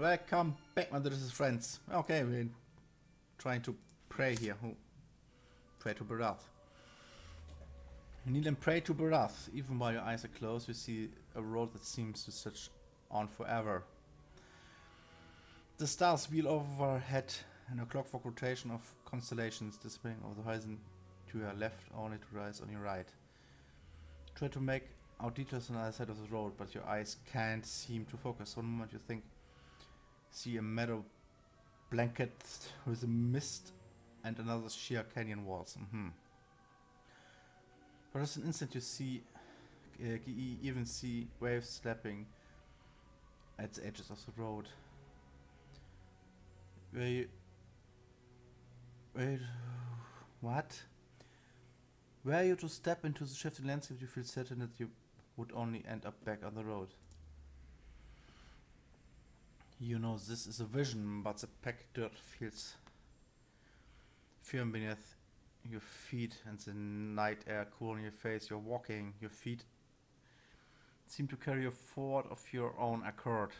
Welcome back, my delicious friends. Okay, we're trying to pray here. Oh. Pray to Berath. Kneel and pray to Berath. Even while your eyes are closed, you see a road that seems to stretch on forever. The stars wheel overhead in a clockwork rotation of constellations, displaying over the horizon to your left, only to rise on your right. Try to make out details on the other side of the road, but your eyes can't seem to focus. One moment you think, see a meadow blanket with a mist, and another sheer canyon walls. For just an instant you see, even see waves slapping at the edges of the road. Were you to step into the shifting landscape, you feel certain that you would only end up back on the road. You know this is a vision, but the packed dirt feels firm beneath your feet and the night air cool on your face. You're walking, your feet seem to carry you forward of your own accord.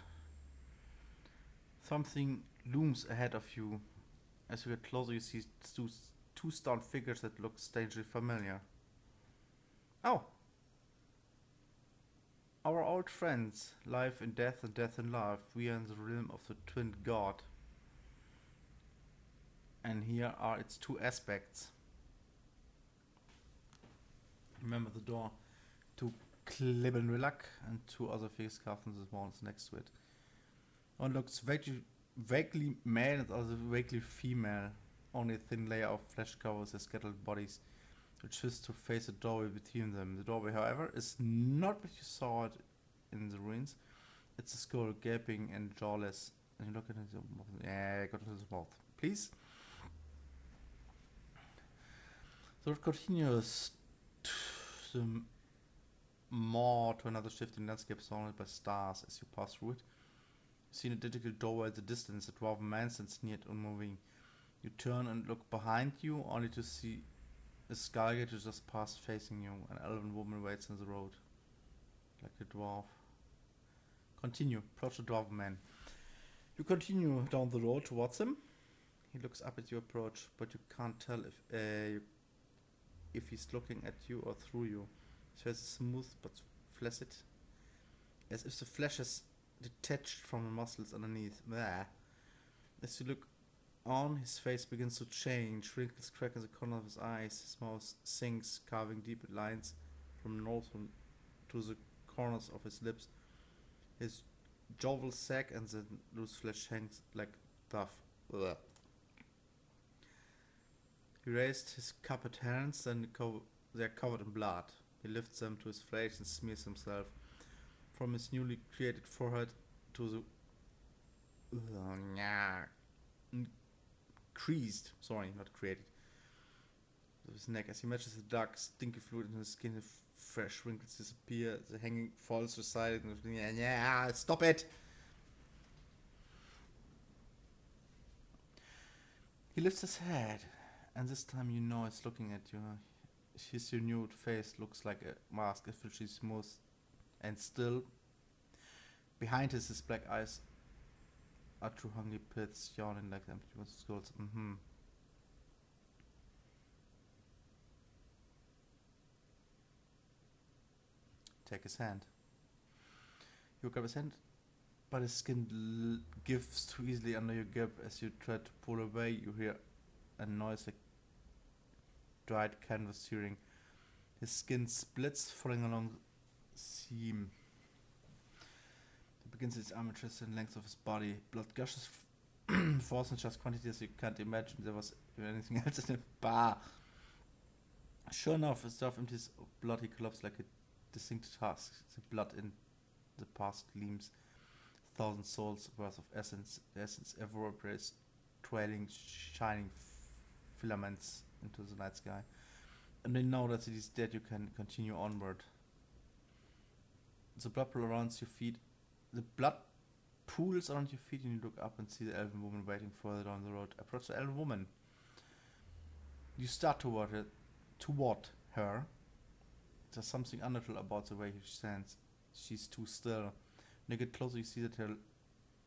Something looms ahead of you. As you get closer, you see two stone figures that look strangely familiar. Oh! Our old friends, life in death and death in life. We are in the realm of the twin god. And here are its two aspects. Remember the door to Klippenrillak and two other figures carved in the walls next to it. One looks vaguely male and the other vaguely female. Only a thin layer of flesh covers their scattered bodies, which is to face a doorway between them. The doorway, however, is not what you saw it in the ruins. It's a skull, gaping and jawless. And you look at his mouth. Yeah, go to his mouth, please. So it continues more to another shift in landscape surrounded by stars. As you pass through it, you see an identical doorway at the distance. A dwarven man stands near it, unmoving. You turn and look behind you, only to see a skull gate is just past facing you. An elven woman waits on the road, like a dwarf. Continue, approach the dwarven man. You continue down the road towards him. He looks up at your approach, but you can't tell if he's looking at you or through you. His face is smooth but flaccid, as if the flesh is detached from the muscles underneath. There, as you look on, his face begins to change. Wrinkles crack in the corner of his eyes. His mouth sinks, carving deep lines from nose to the corners of his lips. His jaw will sag, and the loose flesh hangs like duff. Blech. He raised his cupped hands, and they are covered in blood. He lifts them to his face and smears himself from his newly created forehead to the creased, sorry, not created, of his neck. As he matches the dark, stinky fluid in his skin, the fresh wrinkles disappear, the hanging falls to the side, and stop it! He lifts his head, and this time you know it's looking at you. His renewed face looks like a mask, effectively smooth and still. Behind his black eyes are two hungry pits, yawning like empty skulls. Take his hand. You grab his hand, but his skin gives too easily under your grip. As you try to pull away, you hear a noise like dried canvas tearing. His skin splits, falling along the seam. Begins its armatures and length of his body. Blood gushes forth in just quantities you can't imagine. There was anything else in the bar. Sure enough, as Duff empties blood, he collapses like a distinct husk. The blood in the past gleams. 1,000 souls worth of essence evaporates, trailing shining filaments into the night sky. And then now that it is dead, you can continue onward. The blood pool around your feet. The blood pools around your feet, and you look up and see the elven woman waiting further down the road. Approach the elven woman. You start toward her. There's something unnatural about the way she stands. She's too still. When you get closer, you see that her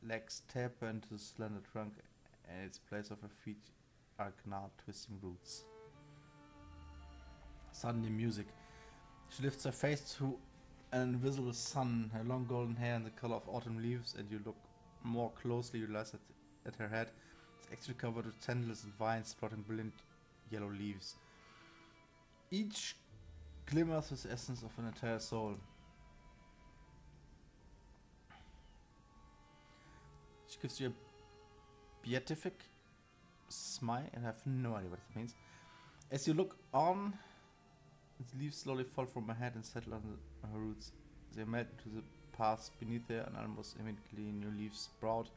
legs taper into the slender trunk and its place of her feet are gnarled, twisting roots. Suddenly music. She lifts her face to an invisible sun, her long golden hair in the color of autumn leaves, and you look more closely, you realize that at her head it's actually covered with tendrils and vines sprouting brilliant yellow leaves. Each glimmers with the essence of an entire soul. She gives you a beatific smile, and I have no idea what it means. As you look on, its leaves slowly fall from her head and settle on her roots. They melt into the paths beneath her, and almost immediately new leaves sprout.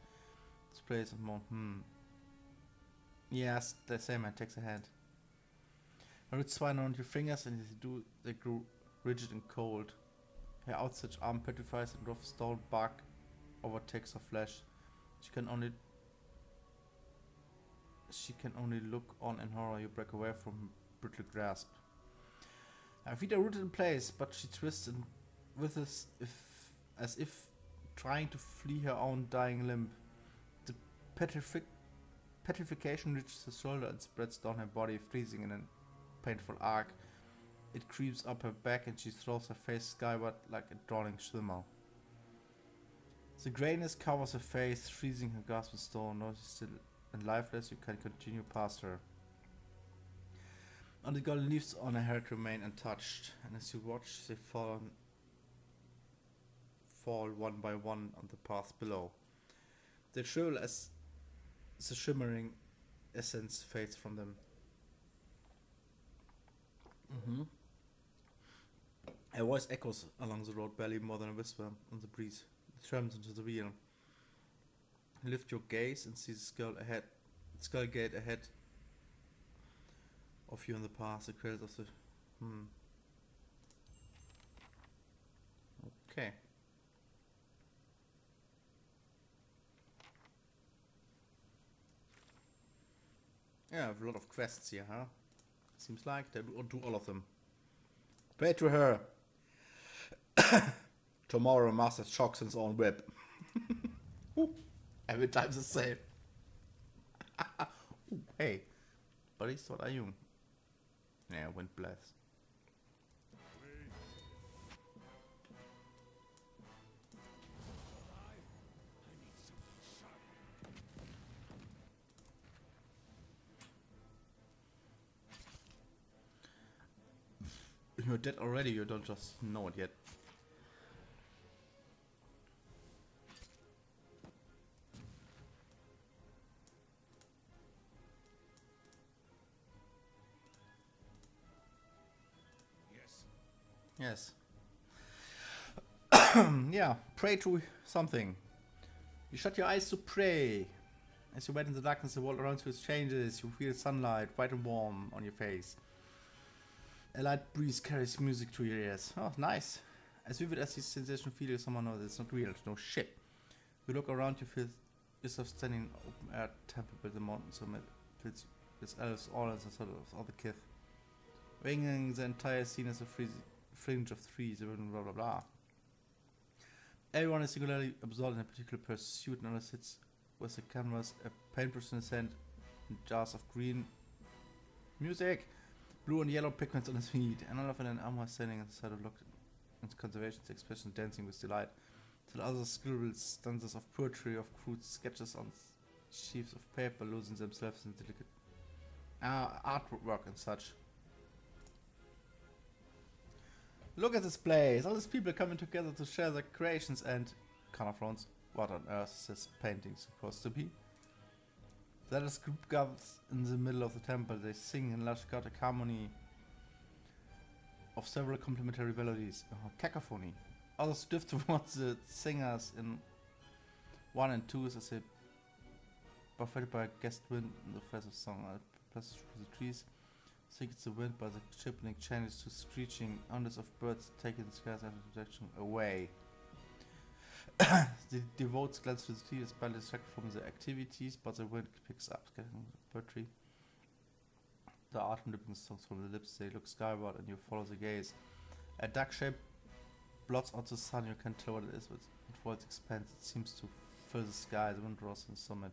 This place of more. Yes, the same. I takes a hand. Her roots twine around your fingers, and as you do, they grow rigid and cold. Her outstretched arm petrifies, and rough stone bark overtakes her flesh. She can only look on in horror. You break away from her brittle grasp. Her feet are rooted in place, but she twists and withers as if trying to flee her own dying limb. The petrification reaches her shoulder and spreads down her body, freezing in an painful arc. It creeps up her back, and she throws her face skyward like a drowning swimmer. The grayness covers her face, freezing her grasp in stone. Though she's still and lifeless, you can continue past her. And the golden leaves on her head remain untouched, and as you watch, they fall one by one on the path below. They shrivel as the shimmering essence fades from them. A voice echoes along the road, barely more than a whisper on the breeze. It trembles into the wheel. Lift your gaze and see the skull gate ahead of you on the path. The credit of the Okay. Yeah, I have a lot of quests here, huh? Seems like they do all of them. Pray to her. Tomorrow, master shocks his own whip. Every time's the same. Ooh, hey, buddies, what are you? Yeah, wind blast. You're dead already, you don't just know it yet. Yes. Yeah, pray to something. You shut your eyes to pray. As you wait in the darkness, the world around you changes. You feel sunlight, bright and warm, on your face. A light breeze carries music to your ears. Oh, nice. As vivid as this sensation feels, someone knows it's not real. No shit. You look around, you feel yourself standing in an open air temple by the mountain summit. With elves, ornaments, and sort of all the kith. Ringing the entire scene as a fringe of trees, blah blah blah. Everyone is singularly absorbed in a particular pursuit, and others sits with the canvas, a paintbrush in his hand, and jars of green music, blue and yellow pigments on his feet. Another in an armor standing on the side of locked in conservation's expression, dancing with delight, till others scribbled stanzas of poetry, of crude sketches on sheaves of paper, losing themselves in delicate artwork and such. Look at this place! All these people coming together to share their creations and... Connor frowns. What on earth is this painting supposed to be? There is a group gathers in the middle of the temple. They sing in lush gothic harmony of several complementary melodies. Oh, cacophony. Others drift towards the singers in one and twos as they buffeted by a gust wind in the flash of song. It passes through the trees. I think it's the wind, but the chirping changes to screeching. Hundreds of birds taking the skies out of direction away. The devotes glance to the tree, despite distracted from their activities, but the wind picks up poetry. The autumn dripping songs from the lips, they look skyward, and you follow the gaze. A dark shape blots out the sun. You can't tell what it is, but it expands. It seems to fill the sky, the wind rose in the summit.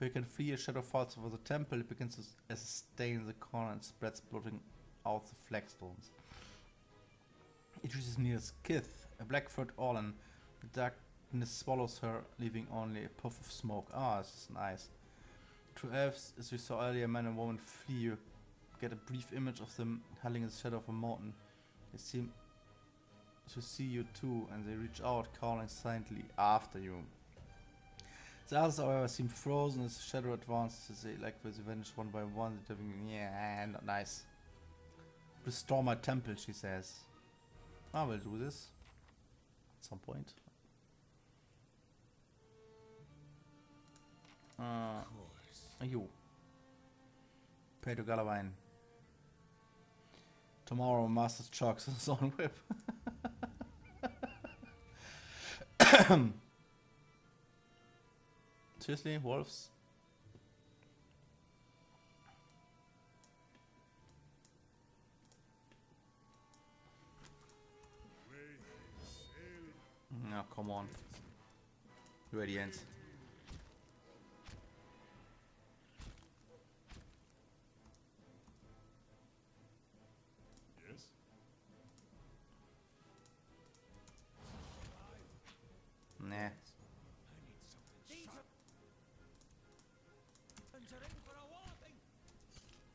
You can flee, a shadow falls over the temple, it begins to stain the corner and spreads, blotting out the flagstones. It reaches near Skith, a black-furred Orlan. The darkness swallows her, leaving only a puff of smoke. Ah, it's just nice. Two elves, as we saw earlier, a man and woman flee. You get a brief image of them huddling in the shadow of a mountain. They seem to see you too, and they reach out, calling silently after you. The others, however, seem frozen as the shadow advances. They likewise vanish one by one. They're doing, yeah, not nice. Restore my temple, she says. I will do this at some point. You pay to Galavine. Tomorrow, Master's chucks his own whip. Seriously, wolves? No, come on. Radiance. Nah.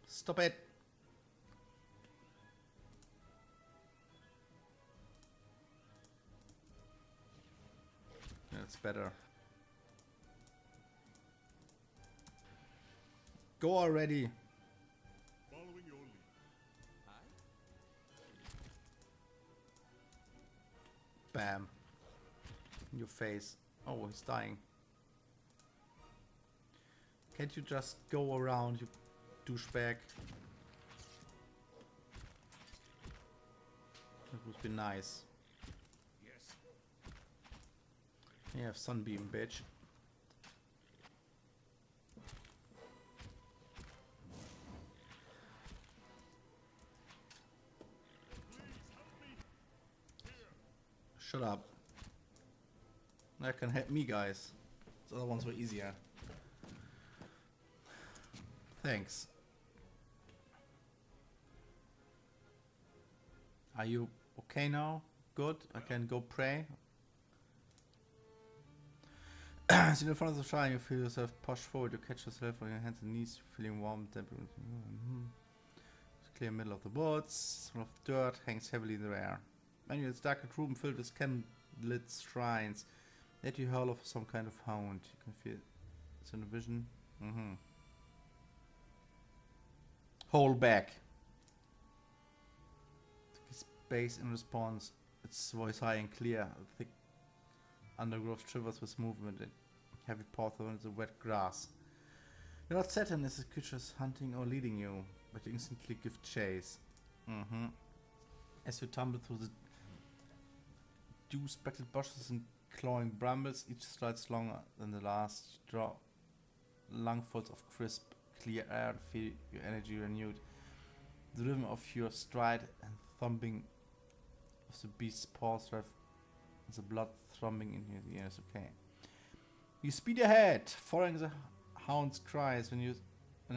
Stop it. That's better. Go already. Following your lead. Bam. In your face. Oh, he's dying. Can't you just go around, you douchebag? That would be nice. Yes. You have sunbeam, bitch. Shut up. That can help me, guys. The other ones were easier. Thanks. Are you okay now? Good? I can go pray? As you in front of the shrine, you feel yourself pushed forward. You catch yourself on your hands and knees, feeling warm, temperate. It's clear middle of the woods. Some of the dirt hangs heavily in the air. And you're in this darkened room filled with candlelit shrines. Yet you hurl off some kind of hound. You can feel it's in a vision. Hold back. Space in response. Its voice high and clear. The thick undergrowth shivers with movement and heavy paws on the wet grass. You're not certain if the creature is hunting or leading you, but you instantly give chase. As you tumble through the dew-speckled bushes and clawing brambles, each slides longer than the last. You draw lungfuls of crisp, clear air and feel your energy renewed. The rhythm of your stride and thumping of the beast's paws drive the blood throbbing in your ears. Okay. You speed ahead, following the hound's cries. When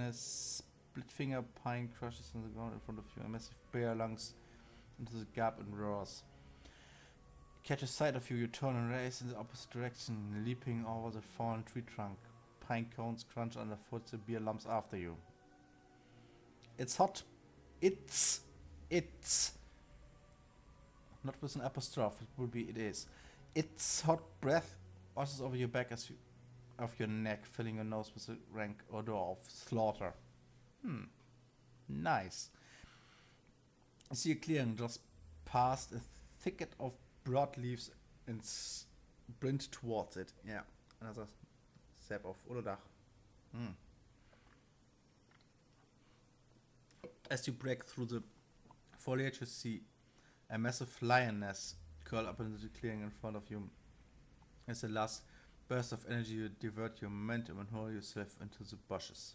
a split finger pine crushes on the ground in front of you, a massive bear lunges into the gap and roars. Catch a sight of you, you turn and race in the opposite direction, leaping over the fallen tree trunk. Pine cones crunch underfoot, the beer lumps after you. It's hot. It's not with an apostrophe, it would be it is. It's hot breath washes over your back as you of your neck, filling your nose with a rank odor of slaughter. Nice. I see a clearing just past a thicket of broad leaves and sprint towards it. Yeah, another step of Oderdach. As you break through the foliage, you see a massive lioness curl up into the clearing in front of you. As the last burst of energy, you divert your momentum and hurl yourself into the bushes.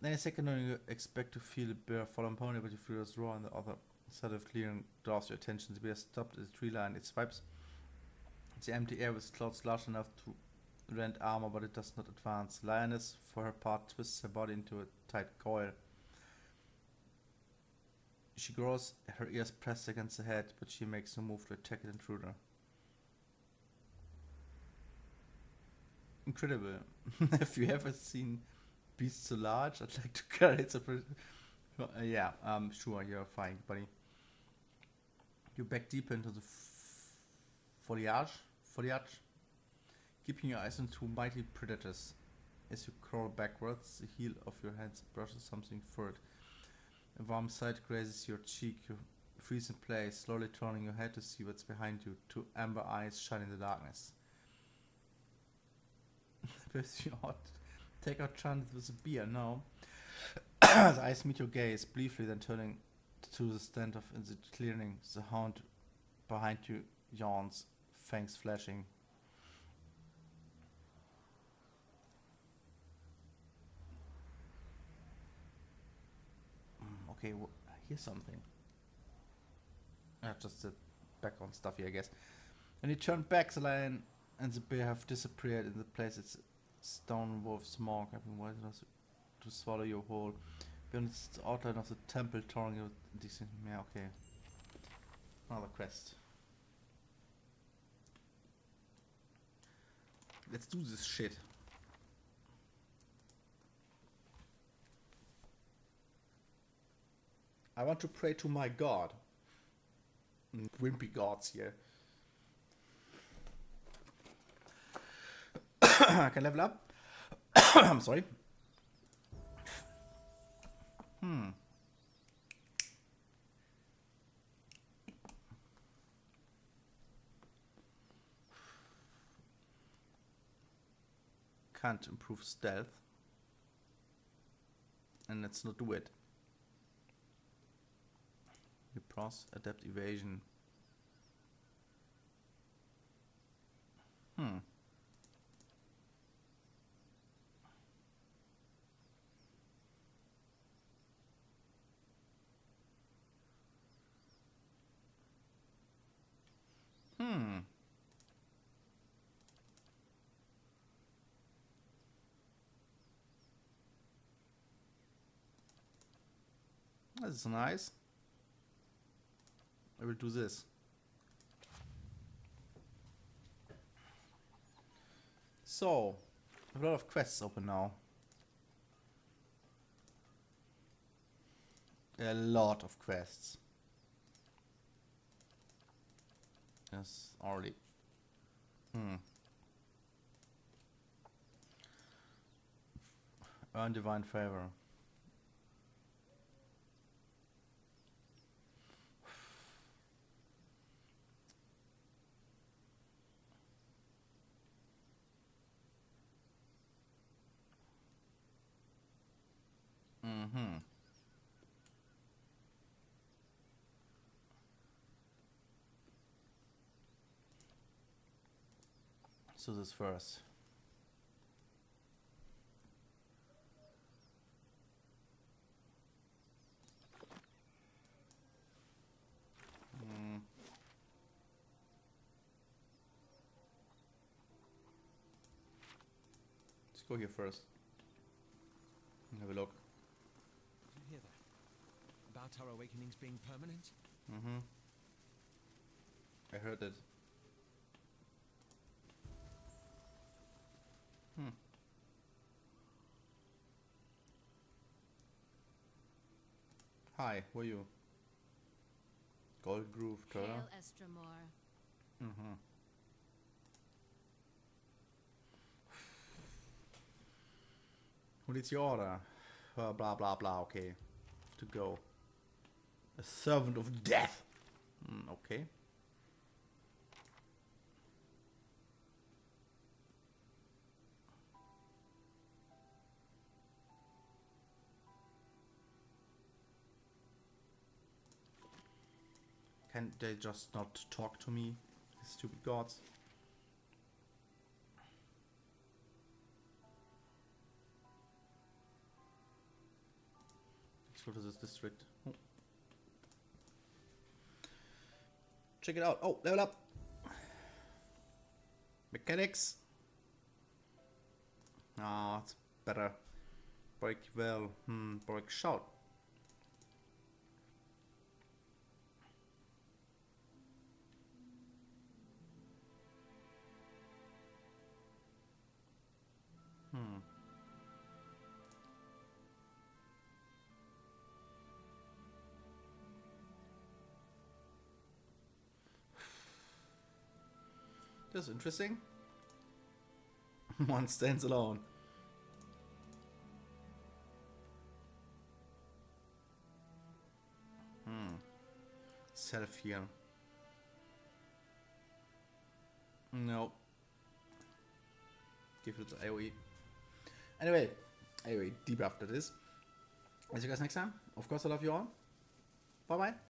Then a second, you expect to feel a bear fall upon you, but you feel it's raw, and the other side of the clearing draws your attention. The bear stopped at the tree line. It swipes The empty air with clouds large enough to rend armor, but it does not advance. Lioness, for her part, twists her body into a tight coil. She grows, her ears pressed against the head, but she makes no move to attack an intruder. Incredible. Have you ever seen beasts so large? I'd like to carry it. Yeah, sure, you're fine, buddy. You back deeper into the foliage, keeping your eyes on two mighty predators. As you crawl backwards, the heel of your hands brushes something furred. A warm sight grazes your cheek. You freeze in place, slowly turning your head to see what's behind you. Two amber eyes shine in the darkness. Perhaps you ought to take out chances with a beer, no? The eyes meet your gaze briefly, then turning to the stand off in the clearing. The hound behind you yawns, fangs flashing. Okay, well, here's something. Just the background stuff here, I guess. And he turned back. The lion and the bear have disappeared in the place. It's stone wolf smoke. I've been waiting to swallow your whole. Beyond the outline of the temple, touring you with decent. Yeah, okay. Another quest. Let's do this shit. I want to pray to my god. Wimpy gods here. I can level up. I'm sorry. Can't improve stealth. And let's not do it. Repulse, adapt evasion. This is nice. I will do this. So, I have a lot of quests open now. A lot of quests. Yes, already. Earn divine favor. So this first. Let's go here first. Have a look. Did you hear that? About our awakenings being permanent? I heard it. Hi, who are you? Gold Groove, Turner. Who needs your order? Blah blah blah, okay. To go. A servant of death! Okay. Can they just not talk to me, these stupid gods? Let's go to this district. Check it out. Oh, level up! Mechanics. Ah, it's better. Break well. Break shout. That's interesting. One stands alone. Self here. No. Give it to AoE. Anyway, deep after this. I'll see you guys next time. Of course, I love you all. Bye bye.